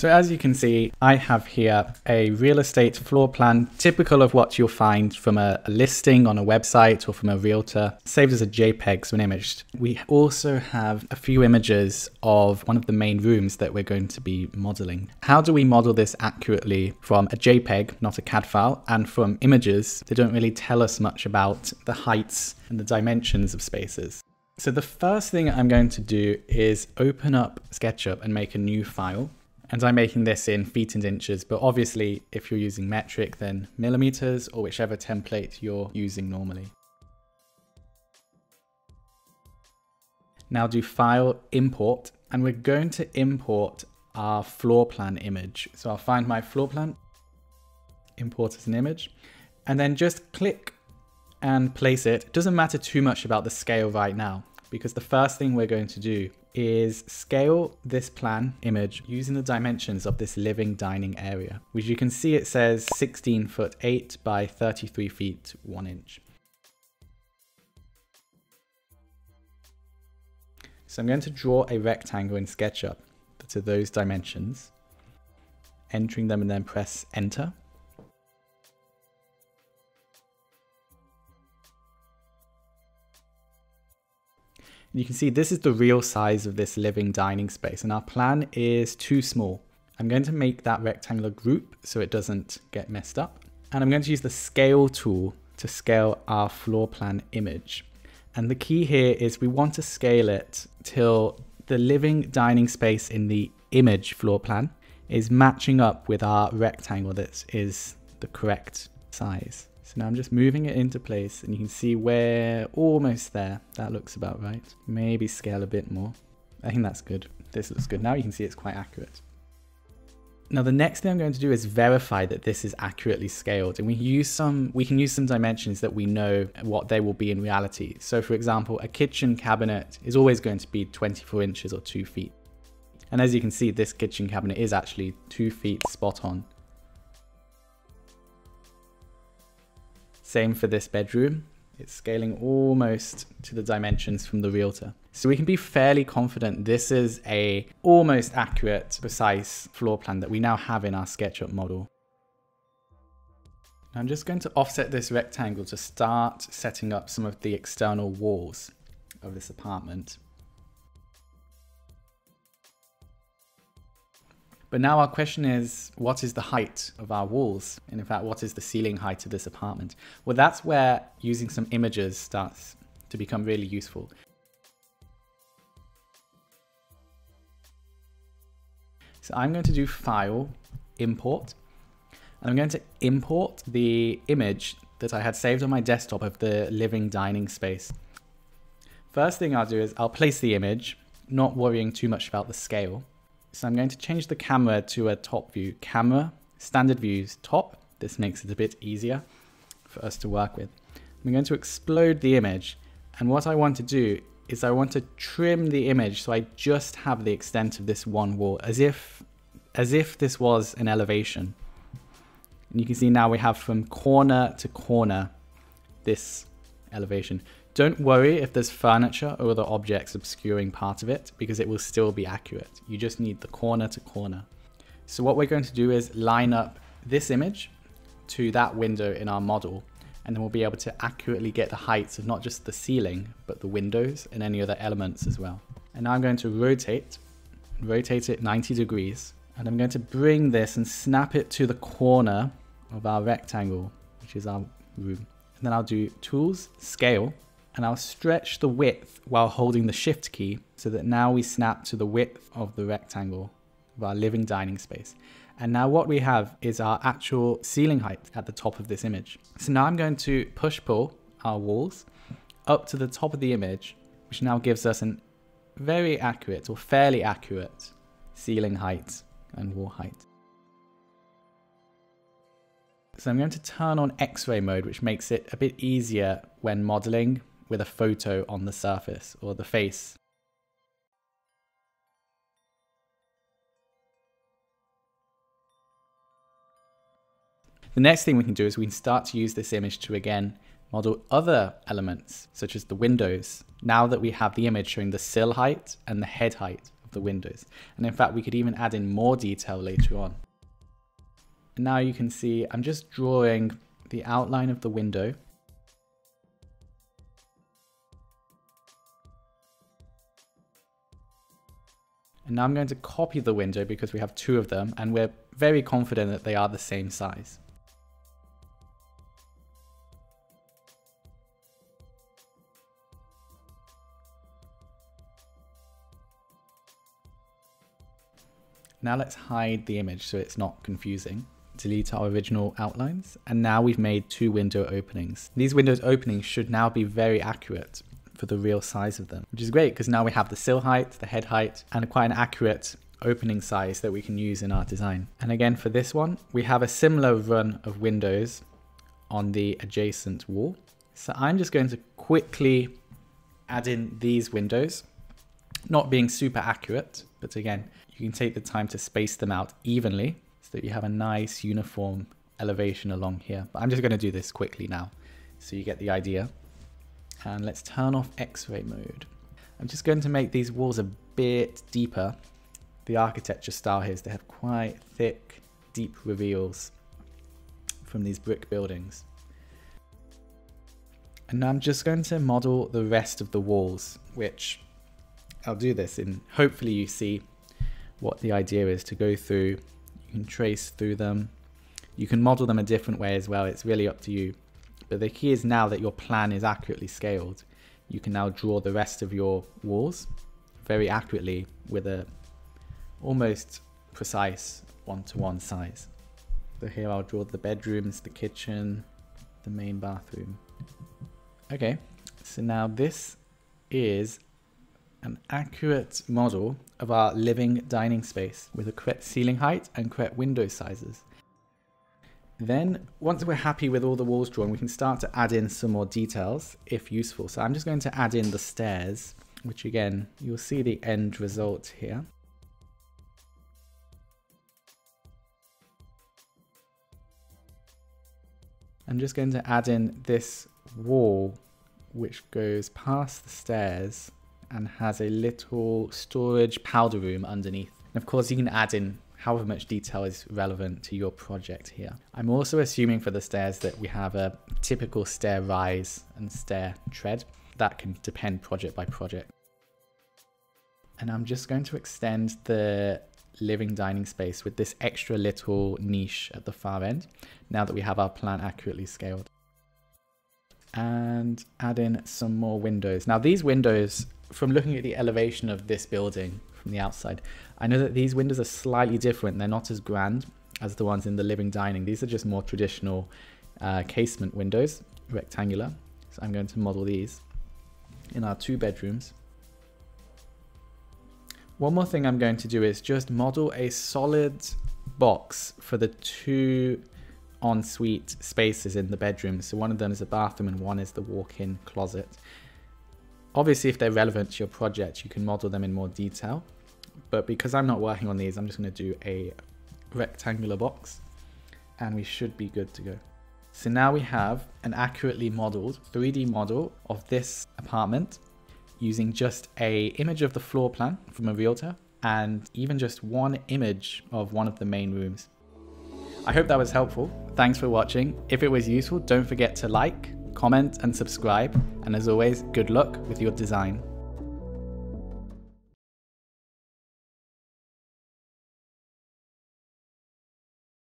So as you can see, I have here a real estate floor plan, typical of what you'll find from a listing on a website or from a realtor, saved as a JPEG, so an image. We also have a few images of one of the main rooms that we're going to be modeling. How do we model this accurately from a JPEG, not a CAD file, and from images? They don't really tell us much about the heights and the dimensions of spaces. So the first thing I'm going to do is open up SketchUp and make a new file. And I'm making this in feet and inches, but obviously if you're using metric, then millimeters or whichever template you're using normally. Now do File, Import, and we're going to import our floor plan image. So I'll find my floor plan, import as an image, and then just click and place it. It doesn't matter too much about the scale right now, because the first thing we're going to do is scale this plan image using the dimensions of this living dining area, which you can see it says 16 foot 8 by 33 feet 1 inch. So I'm going to draw a rectangle in SketchUp to those dimensions, entering them and then press enter. You can see this is the real size of this living dining space, and our plan is too small. I'm going to make that rectangular group so it doesn't get messed up. And I'm going to use the scale tool to scale our floor plan image. And the key here is we want to scale it till the living dining space in the image floor plan is matching up with our rectangle that is the correct size. So now I'm just moving it into place, and you can see we're almost there. That looks about right. Maybe scale a bit more. I think that's good. This looks good. Now you can see it's quite accurate. Now the next thing I'm going to do is verify that this is accurately scaled, and we can use some dimensions that we know what they will be in reality. So for example, a kitchen cabinet is always going to be 24 inches or 2 feet. And as you can see, this kitchen cabinet is actually 2 feet spot on. Same for this bedroom. It's scaling almost to the dimensions from the realtor. So we can be fairly confident this is a almost accurate, precise floor plan that we now have in our SketchUp model. Now I'm just going to offset this rectangle to start setting up some of the external walls of this apartment. But now our question is, what is the height of our walls? And in fact, what is the ceiling height of this apartment? Well, that's where using some images starts to become really useful. So I'm going to do File, Import, and I'm going to import the image that I had saved on my desktop of the living dining space. First thing I'll do is I'll place the image, not worrying too much about the scale. So I'm going to change the camera to a top view. Camera, standard views, top. This makes it a bit easier for us to work with. I'm going to explode the image. And what I want to do is I want to trim the image so I just have the extent of this one wall, as if this was an elevation. And you can see now we have from corner to corner this elevation. Don't worry if there's furniture or other objects obscuring part of it, because it will still be accurate. You just need the corner to corner. So what we're going to do is line up this image to that window in our model, and then we'll be able to accurately get the heights of not just the ceiling, but the windows and any other elements as well. And now I'm going to rotate it 90 degrees, and I'm going to bring this and snap it to the corner of our rectangle, which is our room. And then I'll do Tools, Scale, and I'll stretch the width while holding the Shift key so that now we snap to the width of the rectangle of our living dining space. And now what we have is our actual ceiling height at the top of this image. So now I'm going to push-pull our walls up to the top of the image, which now gives us a very accurate or fairly accurate ceiling height and wall height. So I'm going to turn on X-ray mode, which makes it a bit easier when modeling with a photo on the surface or the face. The next thing we can do is we can start to use this image to again model other elements, such as the windows, now that we have the image showing the sill height and the head height of the windows. And in fact, we could even add in more detail later on. And now you can see I'm just drawing the outline of the window. And now I'm going to copy the window because we have two of them and we're very confident that they are the same size. Now let's hide the image so it's not confusing. Delete our original outlines. And now we've made two window openings. These window openings should now be very accurate for the real size of them, which is great because now we have the sill height, the head height, and quite an accurate opening size that we can use in our design. And again, for this one, we have a similar run of windows on the adjacent wall. So I'm just going to quickly add in these windows, not being super accurate, but again, you can take the time to space them out evenly so that you have a nice uniform elevation along here. But I'm just going to do this quickly now so you get the idea. And let's turn off X-ray mode. I'm just going to make these walls a bit deeper. The architecture style here is they have quite thick, deep reveals from these brick buildings. And now I'm just going to model the rest of the walls, which I'll do this in. Hopefully you see what the idea is to go through. You can trace through them. You can model them a different way as well. It's really up to you. But the key is now that your plan is accurately scaled, you can now draw the rest of your walls very accurately with a almost precise one-to-one size. So here I'll draw the bedrooms, the kitchen, the main bathroom. Okay, so now this is an accurate model of our living dining space with the correct ceiling height and correct window sizes. Then, once we're happy with all the walls drawn, we can start to add in some more details, if useful. So I'm just going to add in the stairs, which again, you'll see the end result here. I'm just going to add in this wall, which goes past the stairs and has a little storage powder room underneath. And of course, you can add in however much detail is relevant to your project here. I'm also assuming for the stairs that we have a typical stair rise and stair tread. That can depend project by project. And I'm just going to extend the living dining space with this extra little niche at the far end, now that we have our plan accurately scaled. And add in some more windows. Now these windows, from looking at the elevation of this building, from the outside, I know that these windows are slightly different. They're not as grand as the ones in the living dining. These are just more traditional casement windows, rectangular. So I'm going to model these in our two bedrooms. One more thing I'm going to do is just model a solid box for the two ensuite spaces in the bedroom. So one of them is a bathroom and one is the walk-in closet. Obviously, if they're relevant to your project, you can model them in more detail. But because I'm not working on these, I'm just going to do a rectangular box and we should be good to go. So now we have an accurately modeled 3D model of this apartment using just an image of the floor plan from a realtor and even just one image of one of the main rooms. I hope that was helpful. Thanks for watching. If it was useful, don't forget to like, comment and subscribe, and as always, good luck with your design.